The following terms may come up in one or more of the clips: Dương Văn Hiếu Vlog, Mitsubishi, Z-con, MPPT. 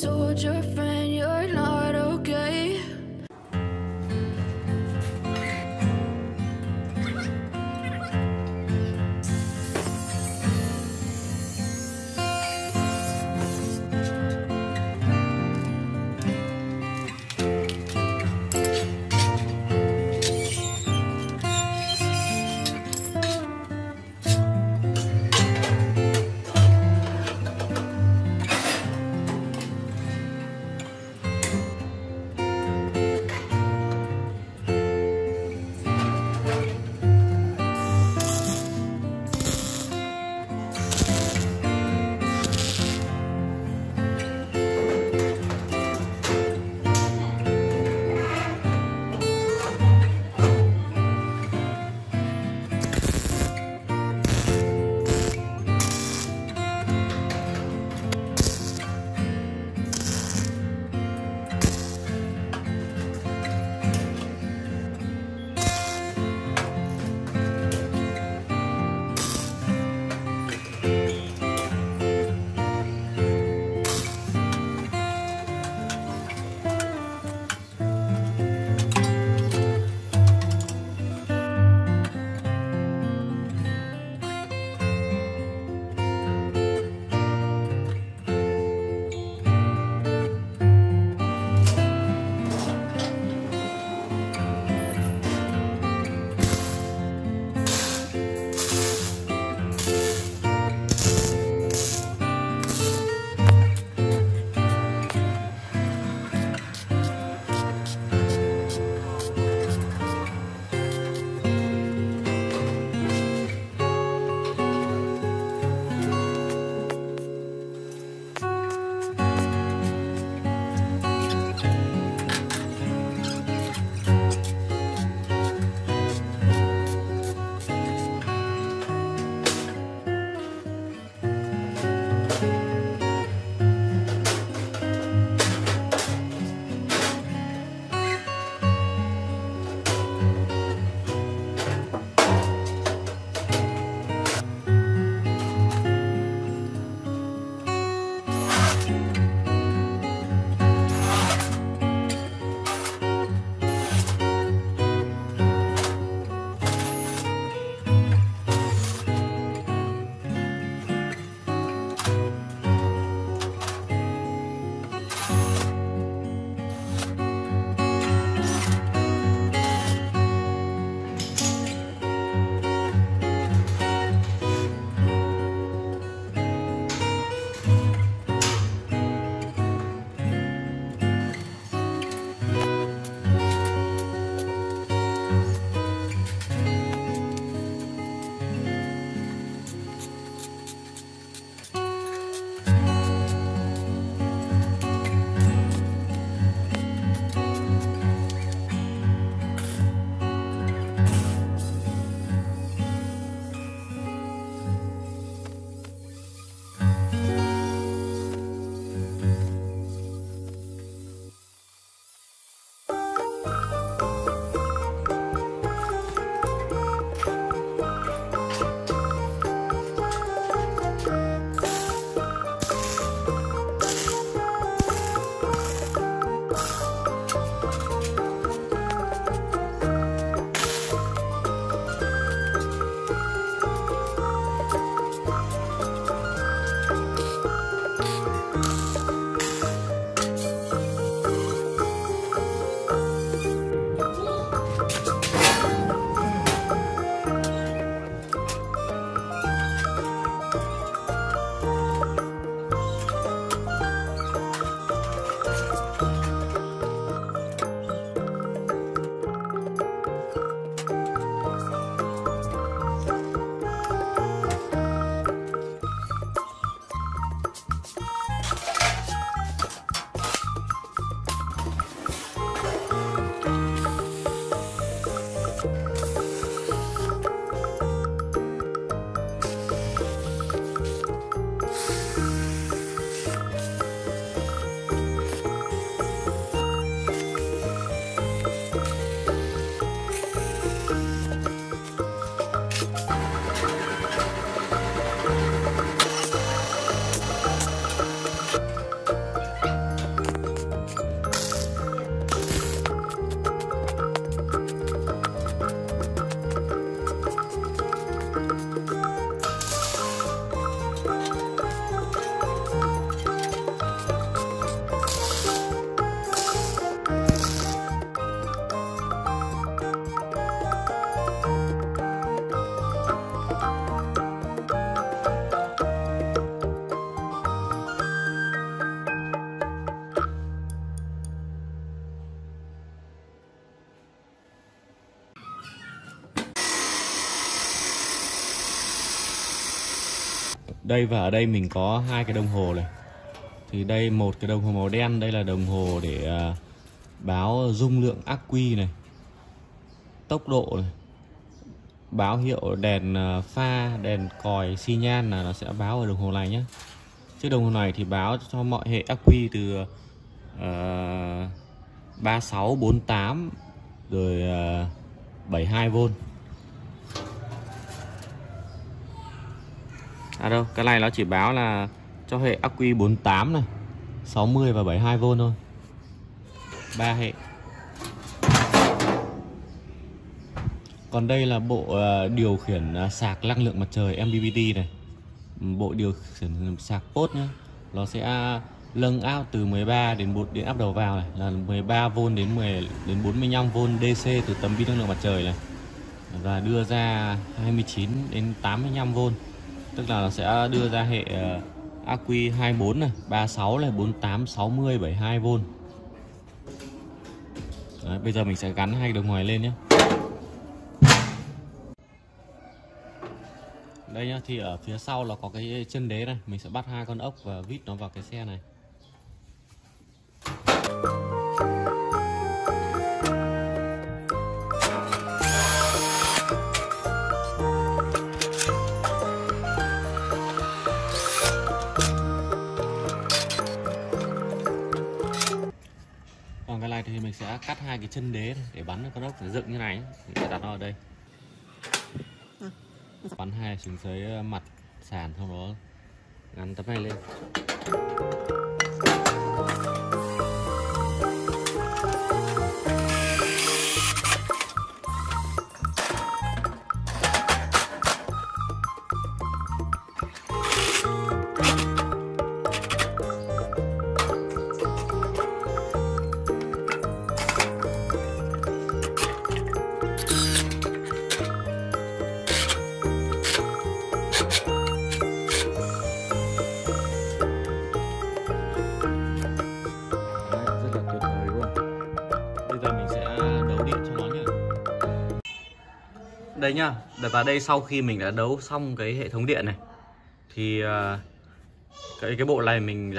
told your friend you're not okay. Đây và ở đây mình có hai cái đồng hồ này. Thì đây một cái đồng hồ màu đen, đây là đồng hồ để báo dung lượng ắc quy này, tốc độ này, báo hiệu đèn pha, đèn còi, xi nhan là nó sẽ báo ở đồng hồ này nhé. Chiếc đồng hồ này thì báo cho mọi hệ ắc quy từ 36, 48 rồi 72V. À đâu, cái này nó chỉ báo là cho hệ ắc quy 48 này, 60 và 72V thôi. 3 hệ. Còn đây là bộ điều khiển sạc năng lượng mặt trời MPPT này. Bộ điều khiển sạc POT nhé. Nó sẽ nâng áp từ 13 đến 4 điện áp đầu vào này là 13V đến 45V DC từ tấm pin năng lượng mặt trời này. Và đưa ra 29 đến 85V. Tức là nó sẽ đưa ra hệ ắc quy 24 này, 36 này, 48, 60, 72V. Đấy, bây giờ mình sẽ gắn hai đồng hồ lên nhé. Đây nhá, thì ở phía sau là có cái chân đế này, mình sẽ bắt hai con ốc và vít nó vào cái xe này. Còn cái này thì mình sẽ cắt hai cái chân đế này để bắn con ốc để dựng như này, mình sẽ đặt nó ở đây. Bắn hai xuống dưới mặt sàn, xong đó gắn tấm này lên. Đây nhá, và đây sau khi mình đã đấu xong cái hệ thống điện này thì cái bộ này mình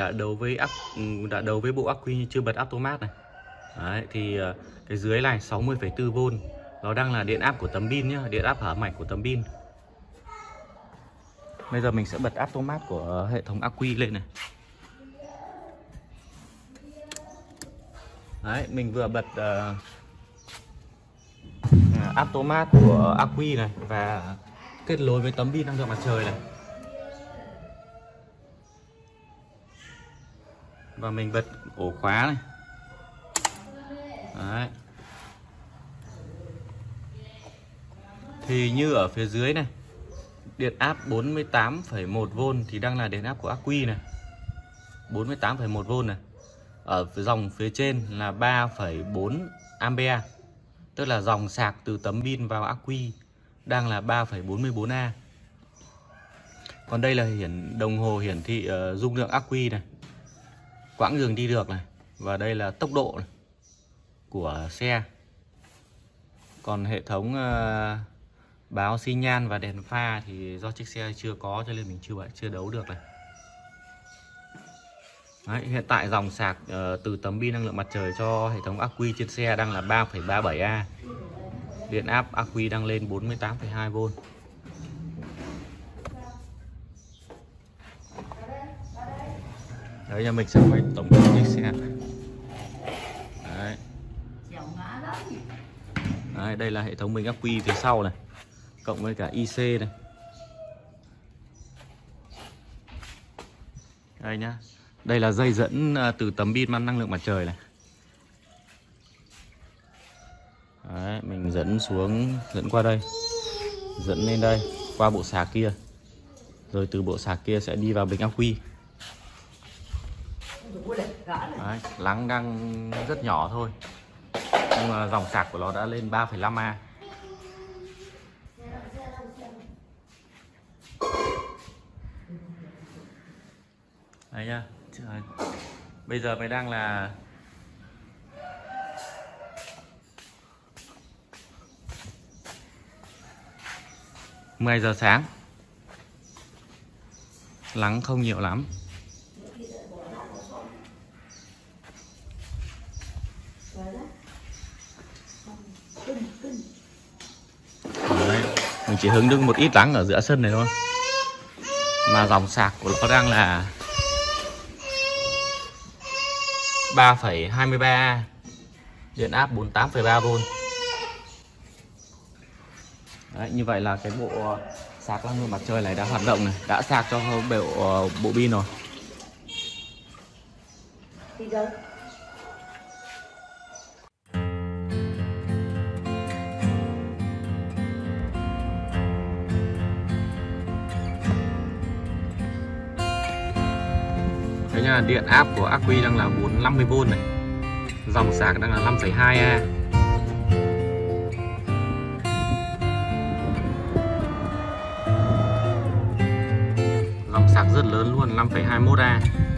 đã đấu với bộ ắc quy chưa bật automat này. Đấy, thì cái dưới này 60,4V nó đang là điện áp của tấm pin nhá, điện áp hở mạch của tấm pin. Bây giờ mình sẽ bật automat của hệ thống ắc quy lên này. Đấy, mình vừa bật automat của ắc quy này và kết nối với tấm pin năng lượng mặt trời này. Và mình bật ổ khóa này. Đấy. Thì như ở phía dưới này, điện áp 48,1V thì đang là điện áp của ắc quy này. 48,1V này. Ở dòng phía trên là 3,4A. Tức là dòng sạc từ tấm pin vào ắc quy đang là 3,44A. Còn đây là đồng hồ hiển thị dung lượng ắc quy này, quãng đường đi được này, và đây là tốc độ này của xe. Còn hệ thống báo xi nhan và đèn pha thì do chiếc xe chưa có cho nên mình chưa đấu được này. Đấy, hiện tại dòng sạc từ tấm pin năng lượng mặt trời cho hệ thống ắc quy trên xe đang là 3,37A. Điện áp ắc quy đang lên 48,2V. Đấy, nhà mình sẽ quay tổng thể chiếc xe này. Đấy. Đấy, đây là hệ thống bình ắc quy phía sau này, cộng với cả IC này. Đây nhá. Đây là dây dẫn từ tấm pin năng lượng mặt trời này. Đấy, mình dẫn xuống, dẫn qua đây, dẫn lên đây, qua bộ sạc kia. Rồi từ bộ sạc kia sẽ đi vào bình ắc quy. Đấy, lắng đang rất nhỏ thôi, nhưng mà dòng sạc của nó đã lên 3,5A. Đấy nhá. Trời. Bây giờ mới đang là 10 giờ sáng. Lắng không nhiều lắm. Đấy, mình chỉ hứng được một ít lắng ở giữa sân này thôi, mà dòng sạc của nó đang là 3,23A, điện áp 48,3V. Đấy, như vậy là cái bộ sạc năng lượng mặt trời này đã hoạt động này, đã sạc cho bộ pin rồi. Đấy nha, điện áp của ắc quy đang là 450V này, dòng sạc đang là 5,2A. Dòng sạc rất lớn luôn, 5,21A.